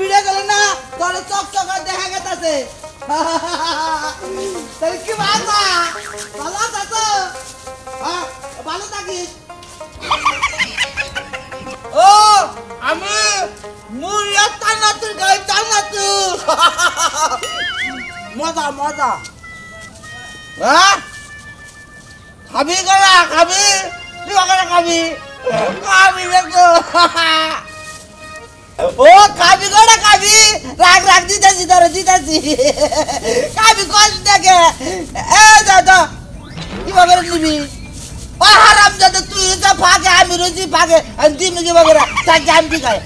Video গেল না তোর চকচক দেখা গেছে তাহলে কি বাবা ভালো আছো হ্যাঁ ভালো থাকিস ও আমি মুড়িয়া টানাতুর গাই টানাতুর মজা মজা হ্যাঁ খাবি গলা খাবি তুই গলা খাবি খাবি দেখো ओ काबी गोड़ा काबी राग राग जीता जी काबी कौन देखे ए दादा की वगैरह निबी ओ हराम दादा तू इधर भागे हम रोजी भागे अंतिम की वगैरह ताकि हम भी गए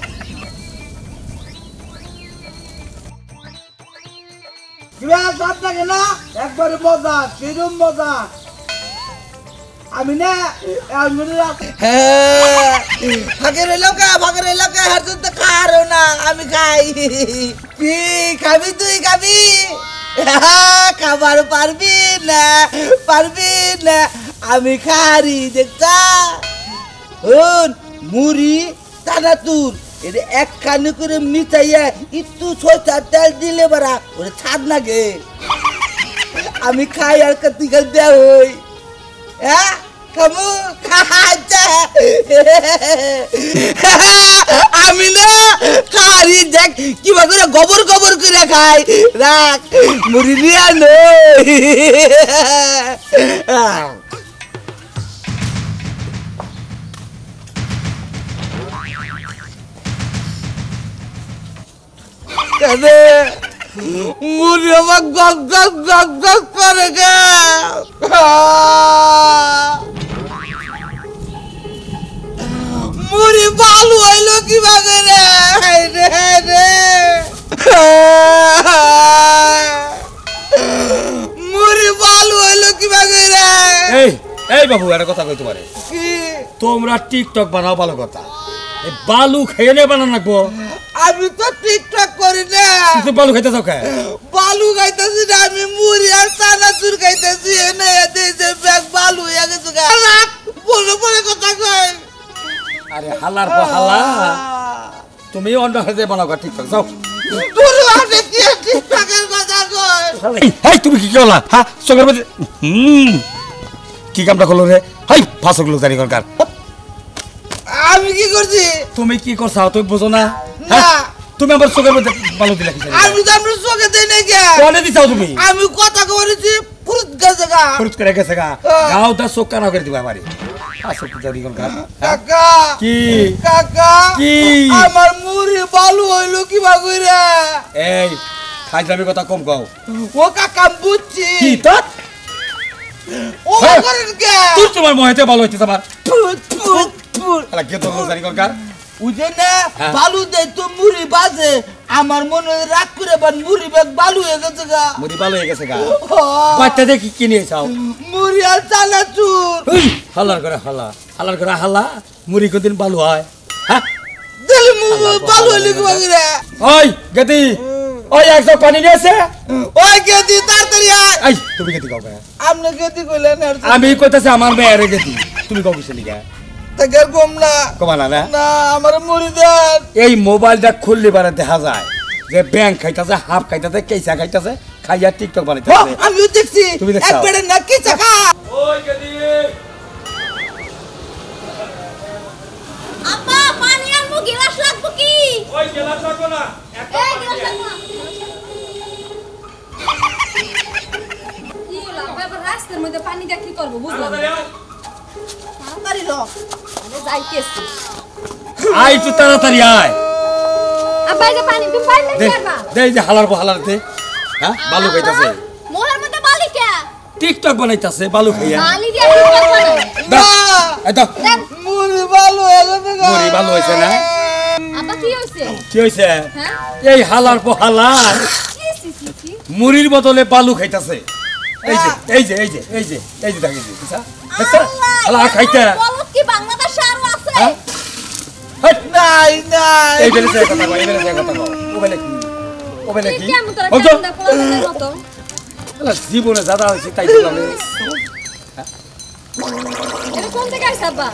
ग्रह साथ लगे ना एक बार मजा फिर मजा अमीना अमीना भागेरे लोग हर दिन तो खा रहे हो ना अमी खाई की कभी तू ही कभी कबार परवीन अमी खारी देखता उन मुरी तानातूर ये एक खाने को रे मिठाइयाँ इतु छोटा तेल दिले बरा उन्हें छाड़ना के अमी खाई यार कती करते होई kamu kaca amina kari dek ki bagura gobor gobor kore khai rak muriliya no kada मुझे अब गग गग गग गग करेगा मुझे बालू है लोग की बातें रे रे मुझे बालू है लोग की बातें रे ए ए बाबू यार कोता कोई तुम्हारे तुमरा टिकटॉक बनाओ बालू कोता बालू खेलने बनाना को अभी तो टिकटॉक कोरी ना तू बालू खाइता सो का बालू खाइता सी ना मैं मुरी और साना सुर खाइता सी है ना ये दे बैग बालू या के सुगा बोलो बोले कोता कोई अरे हलार को हला तुम ही ऑन हदे बनाओ का टिकटॉक जाओ तू आके किया टिकटॉक को जाओ हे तुम की होला हां सगर में की कामटा करलो रे हे फासक लोग जारी कर আমি কি করছি তুমি কি করছাও তুই বুঝো না হ্যাঁ তুমি আমার চোখের মধ্যে বালু দিলা কি আমি তো আমার চোখে দেই না কে কোনে দিছাও তুমি আমি কথা কইছি ফুরুত গজগা ফুরুত করে গজগা গাও দা চোখা না করে দিবা আমারে আসো কি জানি কোন কাকা কি কাকা কি আমার মুড়ি বালু হইলো কি ভাগইরা এই খাইলামি কথা কম কও ও কাকা বুঝছি কি তো ও করেন কে তুই তোমার মহেতে বালু হইছে আমার अरे क्या तो लोग जारी कर कर उधर ना बालू दे तो मुरी बाजे आमर मन रात पूरे बन मुरी बैग बालू ये कैसे का मुरी बालू ये कैसे का बात तो देखी किन्हीं साउ मुरी अल्ताना चूर हलार करा हला मुरी को दिन बालू आए हाँ दिल मुरी बालू लिख बगैरा ओए गति ओए एक सौ पानी नहीं से ओए गति तार तरिया आई तू भी गति कौन है आमने गति को लेना आमी को तो से आमर में आरे गति तू भी कौन किसे लिखा तगर गोमला कमाना ना ना हमारे मुरीदान यही मोबाइल जा खुली बारे देखा जाए ये बैंक खाई तसे हाफ खाई तसे कैसा खाई तसे खाया टिकटॉक बारे तसे हम यूँ देखती एक बड़े नक्की चका ओए कदी अप्पा पानी यार मु गिलास लग बुकी ओए गिलास लग बना ए गिलास लग ये लगा पर रास्ते में तो पानी देखी कर बो बुझ तारी लो, अरे जाई कैसी? आई तू तारा तारी आए। अब बाइक पानी तू पानी नहीं कर बा। दे इधर हलार दे, हाँ बालू कहीं तसे। मोहर में तो बाली क्या? टिकटॉक बनाई तसे बालू कहीं। बाली दिया टिकटॉक बनाई। दा, ऐसा। मुरी बालू है सना। अब क्यों इसे? ये हलार को हलार। मुरी बतौले बालू कहीं तसे। ऐसे ताकि अल्लाह खाइता है। बालूत की बांग्लादेश आरवा से। हट नहीं नहीं। ये बेले से कतागो। वो बेले की। क्या मुताबिक करना पड़ेगा ना तो? अल्लाह जीवन ज़्यादा सीता ही तो नहीं। ये कौन से कैसा बात?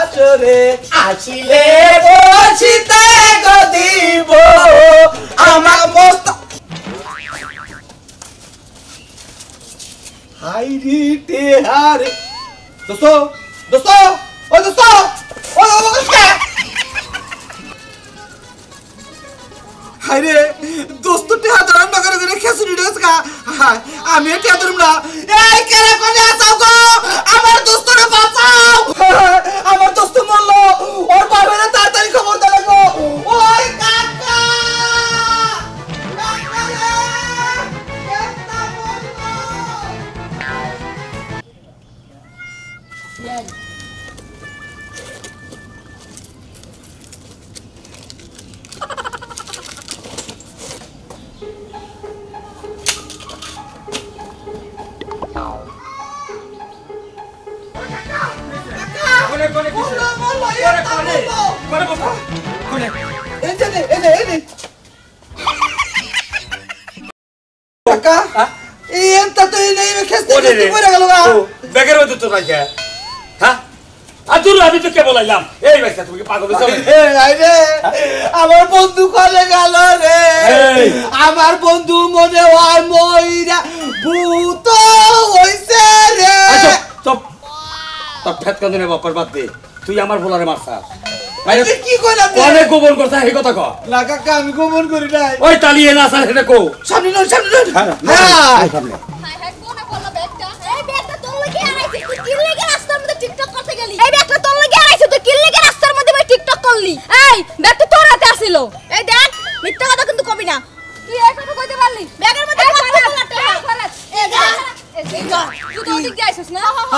আশরে আছিলে বসিতে গদিব আমার মস্ত হাইরি তেহারে दोस्तों दोस्तों और दोस्तों और क्या हाय रे दोस्तों तेरा दरम नगर जरे कैसे वीडियोस का हां आमे तेरा दरमला ए केरा कोने आसाओ को अमर दोस्तों ने बचाओ अमर दोस्तों मर लो और बाबे ने तातरी खबर दे लगो ओए काका गोबन এই ব্যাগটা তোর হাতে ছিল এই দেখ মিথ্যা কথা কিন্তু কবি না তুই এখনো কইতে পারলি ব্যাগের মধ্যে খরচ এই দেখ এই দেখ তুই তো ঠিক যাইছিস না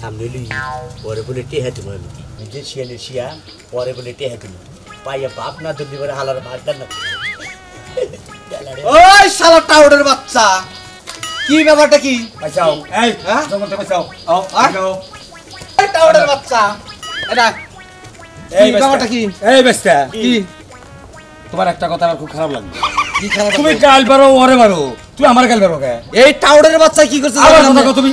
তোমার একটা কথা আমার খুব খারাপ লাগলো তুমি গাল বারো ওরে বারো তুই আমার গাল বারো কে এই টাউডের বাচ্চা কি করছিস আমার কথা কও তুমি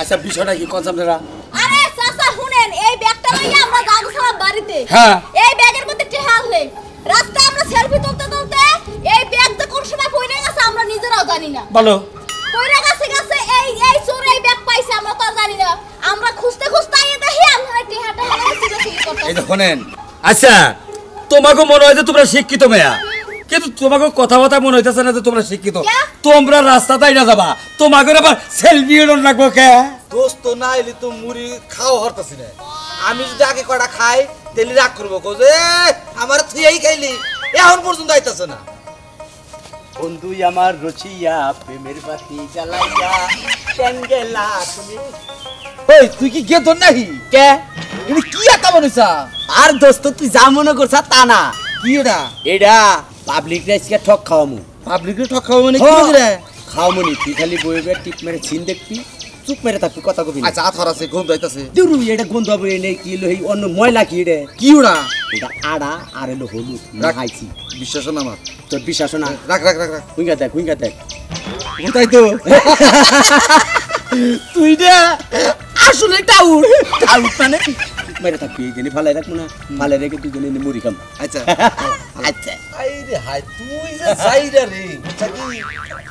আচ্ছা বিষয়টা কি কনসামরা তোমাকে মনে হয় তোমরা শিক্ষিত মেয়া কিন্তু তোমাকে কথাবার্তা মনে হইতেছে না যে তোমরা শিক্ষিত তোমরা রাস্তাতেই না যাবা তোমাকে আবার সেলফি রাখবো কে দোস্ত না এলি তো মুড়ি খাও হরতাছি না আমি যদি আগে কটা খাই তেলি রাগ করবো কোজে আমার তুই এই খাইলি এখন পর্যন্ত আইতাছে না বন্ধু আমার রচিয়া প্রেমের বাতি জ্বালাইয়া ট্যাঙ্গেলা তুমি ওই তুই কি গে দন নাই কে তুমি কি আতা বনিসা আর দোস্ত তুই যা মনে করছস তা না কি এটা এডা পাবলিক রে আজকে ঠক খাওয়ামু পাবলিক রে ঠক খাওয়া মানে কি রে খাওয়ামু নি তুই খালি বইবে টিপ মেরে চিন দেখবি চুপ মেরে থাকবি কথা কবি আচ্ছা আ ধরাছে গন্ধ আইতাছে দুরু এটা গন্ধ হবে নে কি লই অন্য ময়লা কি রে কি ওড়া এটা আড়া আর এলো হলুদ না খাইছি বিশ্বাস না আমার তোর বিশ্বাস না রাখ রাখ রাখ রাখ কুইঙ্গা দেখ ওইটাই তো তুই না আসলে টাউট টাউট মানে মেরে থাকবি জেনে ফালাই রাখ না ফালাই রেখে তুই জেনে মুড়ি খাম আচ্ছা আচ্ছা আইরে হাই তুই যা যাইরা রে চাকি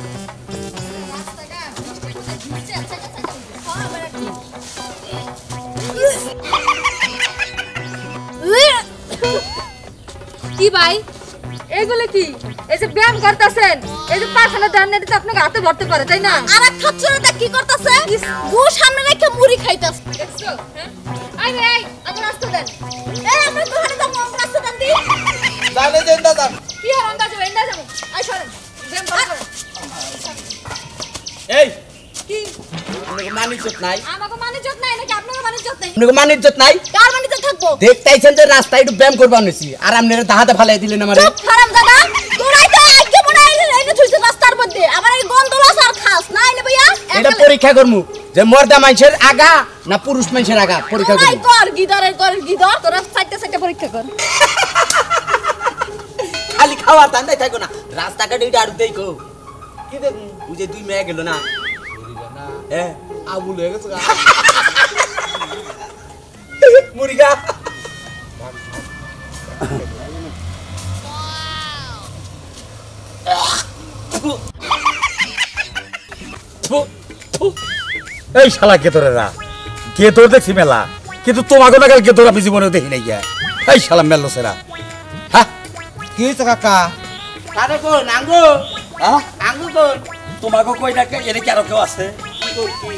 নাকি দেখি সবাই রাস্তাটা বৃষ্টি হলে ভিজে আচ্ছা আচ্ছা হ্যাঁ আমার ঠিক কি ভাই এগুলো কি এই যে ব্যায়াম করতেছেন এই যে পাখানা ধারণা দিতে আপনাকে হাতে ধরতে পারে তাই না আর এক খচ্চরটা কি করতেছে গো সামনে রেখে মুড়ি খাইতাছে দেখছো হ্যাঁ আই ভাই আমার রাস্তা দেন এই আমরা দোকানে যাব আমরা রাস্তা দেন দি জানে দেন দাদা কি আর আন্দাজ ওইন্দা যাব আই সরেন ব্যায়াম করো এই কি আপনাকে মানিজ্জত নাই আমাকে মানিজ্জত নাই নাকি আপনাকে মানিজ্জত নাই আপনাকে মানিজ্জত নাই কার মানিজ্জত থাকবো দেখতেইছেন যে রাস্তায় একটু ব্যায়াম করবা নেছি আর আমনেরে দাহাতে ফলাই দিলেন আমারে চুপ হারামজাদা তোরাই তো আজকে মনে আইলে এনে থুইছে রাস্তার মধ্যে আমার এই গন্ধলাস আর খাস না আইলে ভাইয়া এটা পরীক্ষা করমু যে মর্দা মানুষের আগা না পুরুষ মানুষের আগা পরীক্ষা করমু ভাই কর গিদার তোরা সাইডে সাইডে পরীক্ষা কর খালি খাওয়া তান্দাই থাকো না রাস্তা কাটে এটা আর দেখো কি দেখ বুঝে দুই মেয়ে গেল না Eh, abu leh ke sekarang? Muriga. Bu, bu, bu. Eh, salah kita orang. Kita orang si mela. Kita tu mago nak kita orang busy mana tu hina dia. Eh, salah melu sera. Hah? Kita kakak. Tarik pun, anggu. Ah, anggu pun. Tu mago kau ini nak jadi cara kau asal.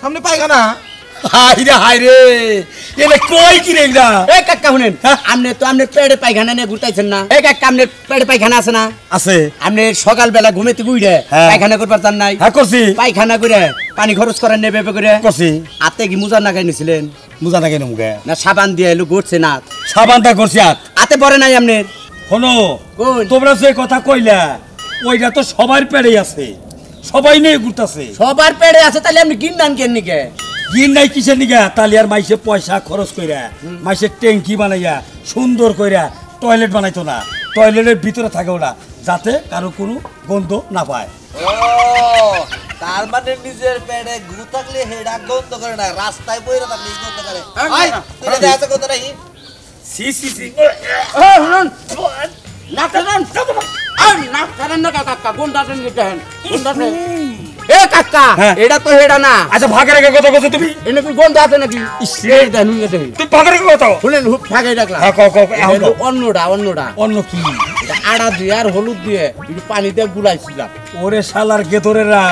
সামনে পায়খানা আইরে আইরে এনে কই কি রে না এ কাকা শুনেন আমনে তো আমনে পেড়ে পায়খানা নিয়ে ঘুরতাইছেন না এ কাকা আমনে পেড়ে পায়খানা আছে না আছে আমনে সকাল বেলা ঘুমেতে ঘুরে পায়খানা করবার জান নাই হ্যাঁ করছি পায়খানা করে পানি খরচ করে নেবে করে করছি আতে কি মুজা না গাইছিলেন মুজা না গাইনুমগে না সাবান দিয়ে এলো ঘুরছে না সাবানটা করছি আতে পরে নাই আমনে হলো তোমরা যে কথা কইলা ওইটা তো সবার পেড়ে আছে সবাই নিয়ে ঘুরতাছে সবার পেড়ে আছে তাহলে আপনি গিন্নান কেন নিকে গিন্নাই কিসের নিকা তাহলে আর মাইসে পয়সা খরচ কইরা মাইসে ট্যাঙ্কি বানাইয়া সুন্দর কইরা টয়লেট বানাইতো না টয়লেটের ভিতরে থাকে ওরা যাতে কারো কোনো গন্ধ না পায় ও তার মানে নিজের পেড়ে ঘুরে থাকলে হেডা গন্ধ করে না রাস্তায় বইরা থাকলে গন্ধ করে আয় তুই দেখা গন্ধ নাই Si si si. Oh, non. Nakaran, nakaran. Ah, nakaran nak kakak. Gunda sen gitu kan. Gunda sen. Eh kakak. Eda tu heda na. Aja bhagare ke kotha kosu tumi. Ini tu gunda sen lagi. Isteri dah nunggu tu. Tu bhagare ke kotha. Hulen hup bhagare dah lah. Ha kok. Ini onno da, onno da. Onno ki. Eda ada diar holud dia. Ini pani dia gulai sila. Ore salar getore ra.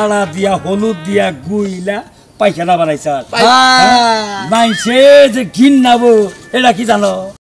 Ada dia holud dia guila. পায়খানা বানাইছ ভাই মাইছে যে গিন নাবো এটা কি জানো